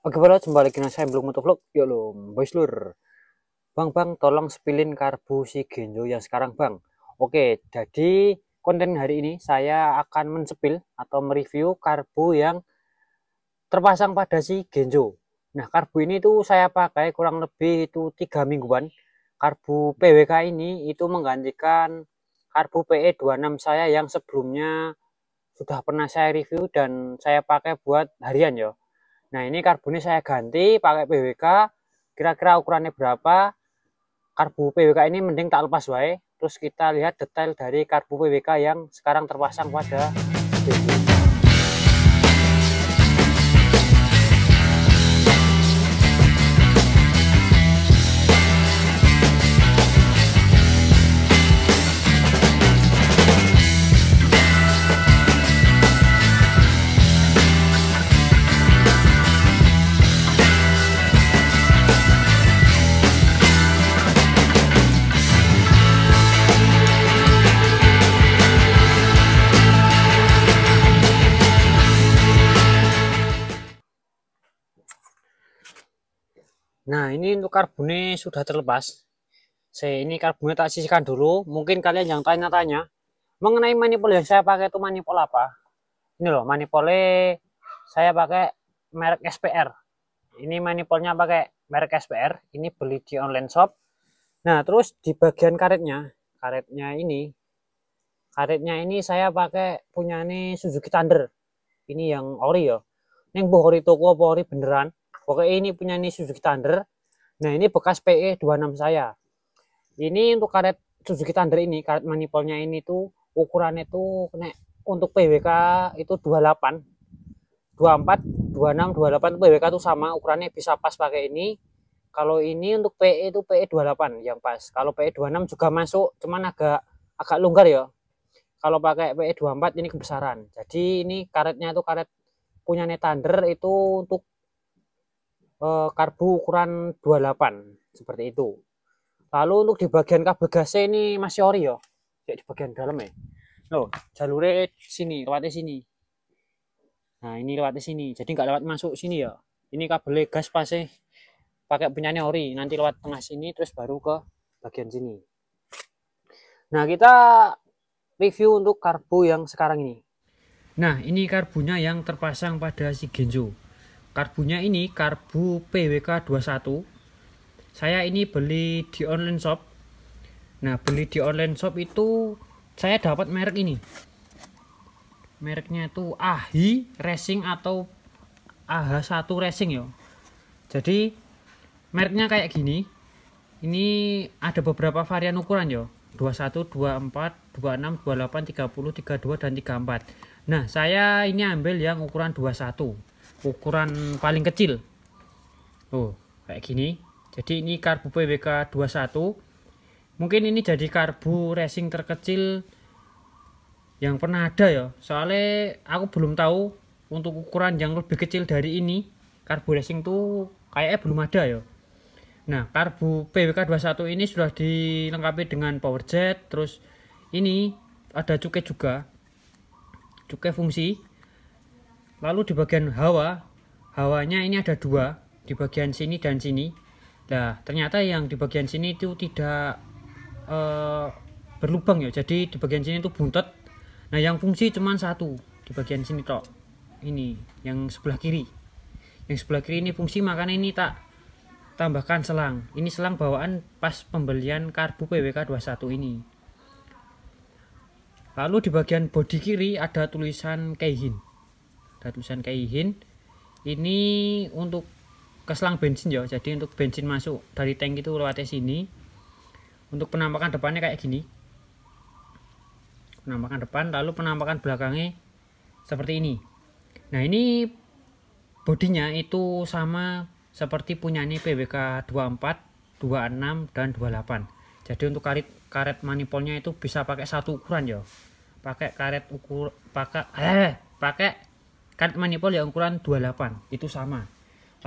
Oke bro, jumpa lagi dengan saya Blung Motovlog. Yo lo, boys lur. Bang, tolong spilin karbu si Genjo yang sekarang, Bang. Oke, jadi konten hari ini saya akan men-spill atau mereview karbu yang terpasang pada si Genjo. Nah, karbu ini tuh saya pakai kurang lebih itu 3 mingguan. Karbu PWK ini itu menggantikan karbu PE26 saya yang sebelumnya sudah pernah saya review dan saya pakai buat harian ya. Nah, ini karbunnya saya ganti pakai PWK. Kira-kira ukurannya berapa? Karbu PWK ini mending tak lepas wae. Terus kita lihat detail dari karbu PWK yang sekarang terpasang pada Genjo. Nah, ini untuk karbunnya sudah terlepas. Ini karbunnya tak sisihkan dulu. Mungkin kalian yang tanya-tanya mengenai manifold yang saya pakai itu manifold apa? Ini loh, manifoldnya saya pakai merek SPR. Ini manifoldnya pakai merek SPR. Ini beli di online shop. Nah, terus di bagian karetnya ini saya pakai punya ini Suzuki Thunder. Ini yang ori ya. Ini buh ori toko apa ori beneran. Pokoknya ini punya nih Suzuki Thunder. Nah, ini bekas PE26 saya. Ini untuk karet Suzuki Thunder ini, karet manifoldnya ini tuh ukurannya tuh untuk PWK itu 28. 24, 26, 28 PWK tuh sama, ukurannya bisa pas pakai ini. Kalau ini untuk PE itu PE28 yang pas. Kalau PE26 juga masuk, cuman agak longgar ya. Kalau pakai PE24 ini kebesaran. Jadi ini karetnya itu karet punyanya Thunder itu untuk karbu ukuran 28 seperti itu. Lalu untuk di bagian kabel gasnya ini masih ori ya, kayak di bagian dalam ya. Loh, jalurnya sini, lewatnya sini. Nah, ini lewatnya sini, jadi nggak lewat masuk sini ya. Ini kabel gas pasti pakai punyanya ori, nanti lewat tengah sini terus baru ke bagian sini. Nah, kita review untuk karbu yang sekarang ini. Nah, ini karbunya yang terpasang pada si Genjo. Karbunya ini karbu PWK21. Saya ini beli di online shop. Nah, beli di online shop itu saya dapat merek ini. Mereknya itu AH1 Racing atau AH1 Racing ya. Jadi mereknya kayak gini. Ini ada beberapa varian ukuran ya. 21, 24, 26, 28, 30, 32 dan 34. Nah, saya ini ambil yang ukuran 21. Ukuran paling kecil, oh kayak gini. Jadi ini karbu PWK21. Mungkin ini jadi karbu racing terkecil yang pernah ada ya. Soalnya aku belum tahu untuk ukuran yang lebih kecil dari ini karbu racing tuh kayaknya belum ada ya. Nah, karbu PWK21 ini sudah dilengkapi dengan power jet. Terus ini ada cukai juga, cukai fungsi. Lalu di bagian hawanya ini ada dua, di bagian sini dan sini. Nah, ternyata yang di bagian sini itu tidak berlubang ya. Jadi di bagian sini itu buntet. Nah, yang fungsi cuma satu di bagian sini tok. Ini yang sebelah kiri. Yang sebelah kiri ini fungsi, makanya ini tak tambahkan selang. Ini selang bawaan pas pembelian karbu PWK21 ini. Lalu di bagian bodi kiri ada tulisan Keihin. Ini untuk keselang bensin ya. Jadi untuk bensin masuk dari tank itu lewatnya sini. Untuk penampakan depannya kayak gini, penampakan depan. Lalu penampakan belakangnya seperti ini. Nah, ini bodinya itu sama seperti punyanya PWK 24, 26 dan 28. Jadi untuk karet manifoldnya itu bisa pakai satu ukuran ya. Pakai karet manifold yang ukuran 28 itu sama.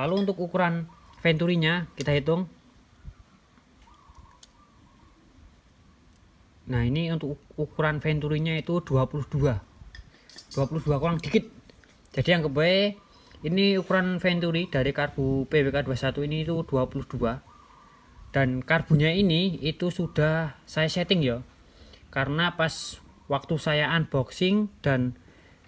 Lalu untuk ukuran venturinya kita hitung. Nah, ini untuk ukuran venturinya itu 22 kurang dikit. Jadi yang kebaik Ini ukuran Venturi dari karbu PWK21 ini itu 22, dan karbunya ini itu sudah saya setting ya, karena pas waktu saya unboxing dan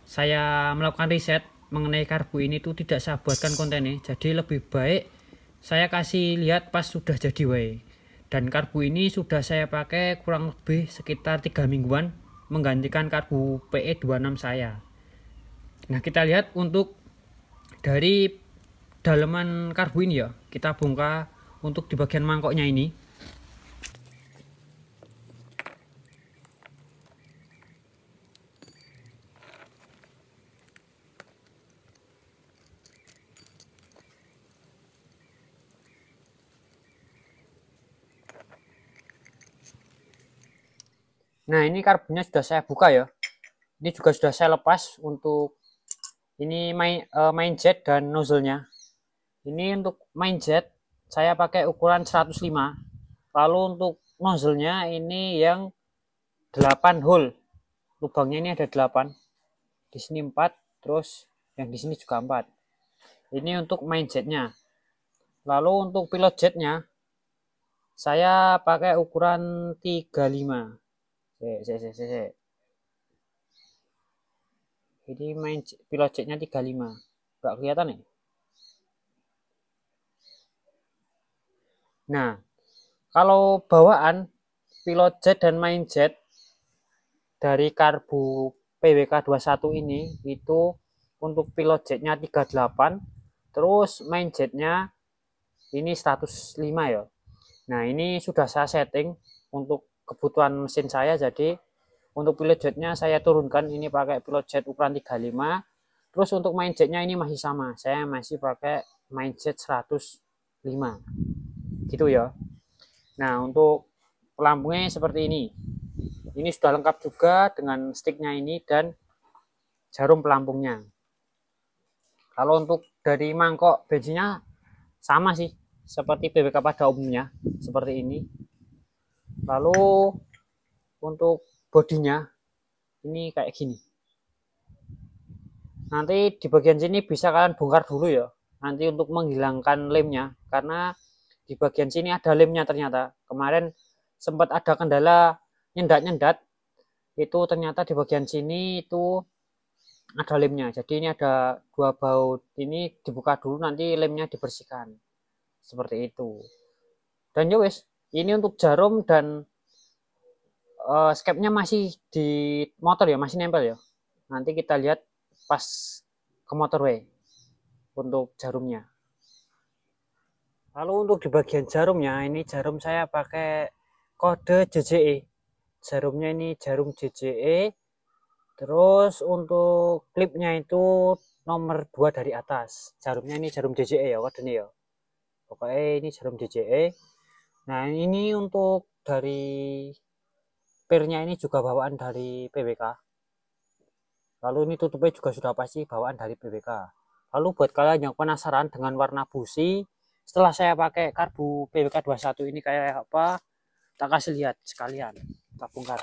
saya melakukan riset mengenai karbu ini tuh tidak saya buatkan kontennya, jadi lebih baik saya kasih lihat pas sudah jadi wae. Dan karbu ini sudah saya pakai kurang lebih sekitar 3 mingguan, menggantikan karbu PE26 saya. Nah, kita lihat untuk dari daleman karbu ini ya, kita bongkar untuk di bagian mangkoknya ini. Nah, ini karbunya sudah saya buka ya. Ini juga sudah saya lepas untuk ini main jet dan nozzle-nya. Ini untuk main jet saya pakai ukuran 105. Lalu untuk nozzle-nya ini yang 8 hole. Lubangnya ini ada 8. Di sini 4, terus yang di sini juga 4. Ini untuk main jet-nya. Lalu untuk pilot jet-nya saya pakai ukuran 35. Jadi main pilot jet-nya 35. Enggak kelihatan nih. Nah, kalau bawaan pilot jet dan main jet dari karbu PWK21 ini itu untuk pilot jet-nya 38, terus main jet-nya ini 105 ya. Nah, ini sudah saya setting untuk kebutuhan mesin saya, jadi untuk pilot jetnya saya turunkan, ini pakai pilot jet ukuran 35, terus untuk main jetnya ini masih sama, saya masih pakai main jet 105 gitu ya. Nah, untuk pelampungnya seperti ini. Ini sudah lengkap juga dengan sticknya ini dan jarum pelampungnya. Kalau untuk dari mangkok bensinnya sama sih seperti PWK pada umumnya, seperti ini. Lalu untuk bodinya ini kayak gini. Nanti di bagian sini bisa kalian bongkar dulu ya, nanti untuk menghilangkan lemnya, karena di bagian sini ada lemnya ternyata. Kemarin sempat ada kendala nyendat-nyendat, itu ternyata di bagian sini itu ada lemnya. Jadi ini ada 2 baut, ini dibuka dulu, nanti lemnya dibersihkan seperti itu. Dan ya wes. Ini untuk jarum dan skepnya masih di motor ya, masih nempel ya. Nanti kita lihat pas ke motorway untuk jarumnya. Lalu untuk di bagian jarumnya, ini jarum saya pakai kode JJA. Jarumnya ini jarum JJA. Terus untuk klipnya itu nomor 2 dari atas. Jarumnya ini jarum JJA ya, kodenya ya. Pokoknya ini jarum JJA. Nah, ini untuk dari pirnya ini juga bawaan dari PWK. Lalu ini tutupnya juga sudah pasti bawaan dari PWK. Lalu buat kalian yang penasaran dengan warna busi setelah saya pakai karbu PWK21 ini kayak apa, tak kasih lihat sekalian, tak bongkar.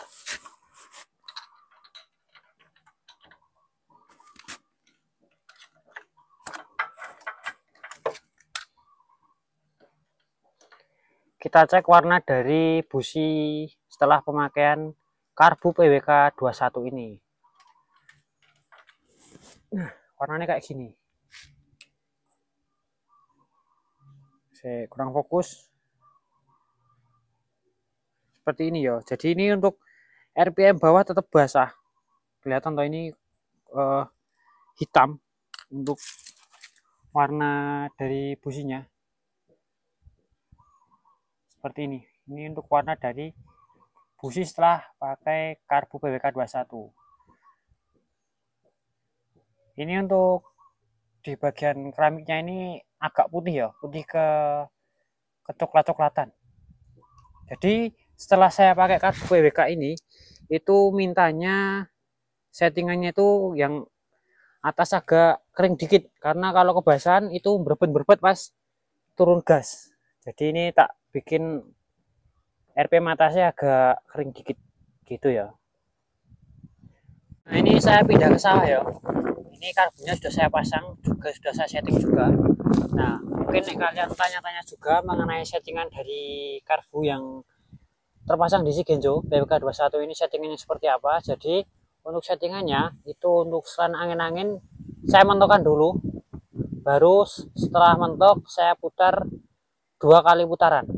Kita cek warna dari busi setelah pemakaian karbu PWK21 ini. Nah, warnanya kayak gini. Saya kurang fokus. Seperti ini ya. Jadi ini untuk RPM bawah tetap basah. Kelihatan toh ini hitam untuk warna dari businya. Seperti ini. Ini untuk warna dari busi setelah pakai karbu PWK21. Ini untuk di bagian keramiknya ini agak putih ya, putih ke coklat-coklatan. Jadi setelah saya pakai karbu PWK ini, itu mintanya settingannya itu yang atas agak kering dikit, karena kalau kebasahan itu berbet-berbet pas turun gas. Jadi ini tak bikin RPM atasnya agak kering dikit gitu ya. Nah, ini saya pindah ke sawah ya. ini karbonnya sudah saya pasang juga, sudah saya setting juga. Nah, mungkin kalian tanya-tanya juga mengenai settingan dari karbu yang terpasang di si Genzo PWK21 ini, settingannya seperti apa. Jadi untuk settingannya itu untuk selang angin-angin saya mentokkan dulu, baru setelah mentok saya putar 2 kali putaran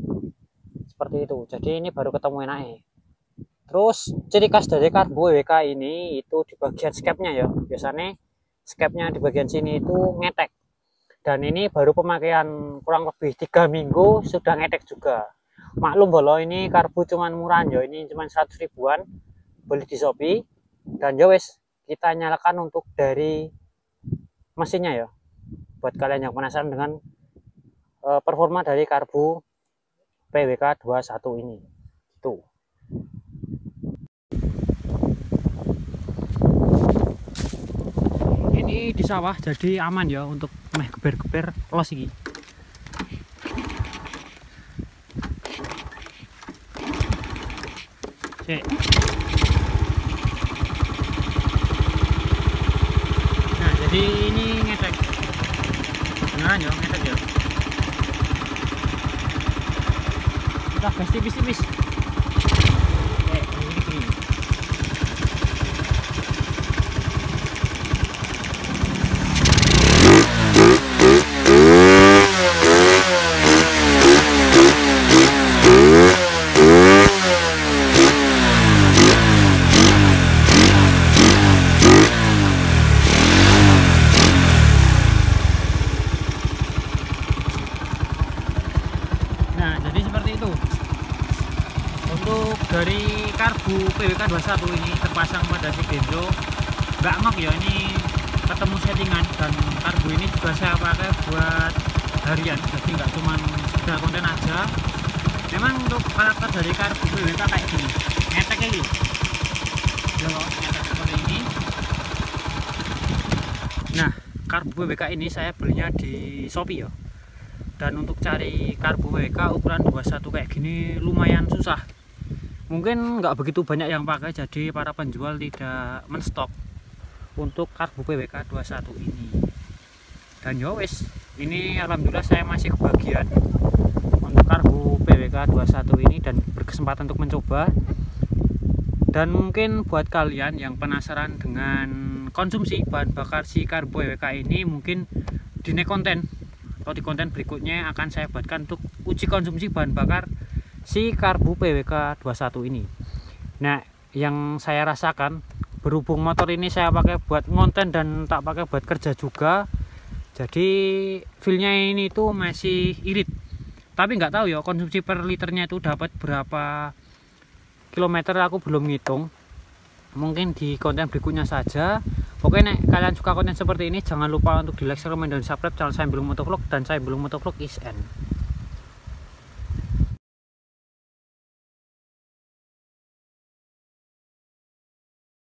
seperti itu. Jadi ini baru ketemu enaknya. Terus ciri khas dari karbu WK ini itu di bagian skepnya ya, biasanya skepnya di bagian sini itu ngetek, dan ini baru pemakaian kurang lebih 3 minggu sudah ngetek juga. Maklum bolo, ini karbu cuman murahan ya, ini cuman 100 ribuan, beli di Shopee. Dan ya wes, kita nyalakan untuk dari mesinnya ya, buat kalian yang penasaran dengan performa dari karbu PWK21 ini tuh. Ini di sawah jadi aman ya untuk meh geber-geber los ini. Cek. Nah, jadi ini ngetek. Beneran ya ngetek ya. Kita gas tipis-tipis. Dari karbu PWK21 ini terpasang pada si Genzo nggak mak ya, ini ketemu settingan. Dan karbu ini juga saya pakai buat harian, jadi nggak cuma sekedar konten aja. Memang untuk karakter dari karbu PWK kayak gini, ngetek ini ya, ngetek seperti ini. Nah, karbu PWK ini saya belinya di Shopee ya, dan untuk cari karbu PWK ukuran 21 kayak gini lumayan susah. Mungkin nggak begitu banyak yang pakai, jadi para penjual tidak menstok untuk karbu PWK21 ini. Dan yowis, ini alhamdulillah saya masih kebagian untuk karbu PWK21 ini dan berkesempatan untuk mencoba. Dan mungkin buat kalian yang penasaran dengan konsumsi bahan bakar si karbu PWK ini, mungkin di next konten atau di konten berikutnya akan saya buatkan untuk uji konsumsi bahan bakar si karbu PWK21 ini. Nah, yang saya rasakan berhubung motor ini saya pakai buat konten dan tak pakai buat kerja juga, jadi feelnya ini tuh masih irit. Tapi nggak tahu ya konsumsi per liternya itu dapat berapa kilometer, aku belum ngitung. Mungkin di konten berikutnya saja. Pokoknya nek kalian suka konten seperti ini, jangan lupa untuk di like, comment, dan subscribe channel saya Belum Motovlog. Dan saya Belum Motovlog is end.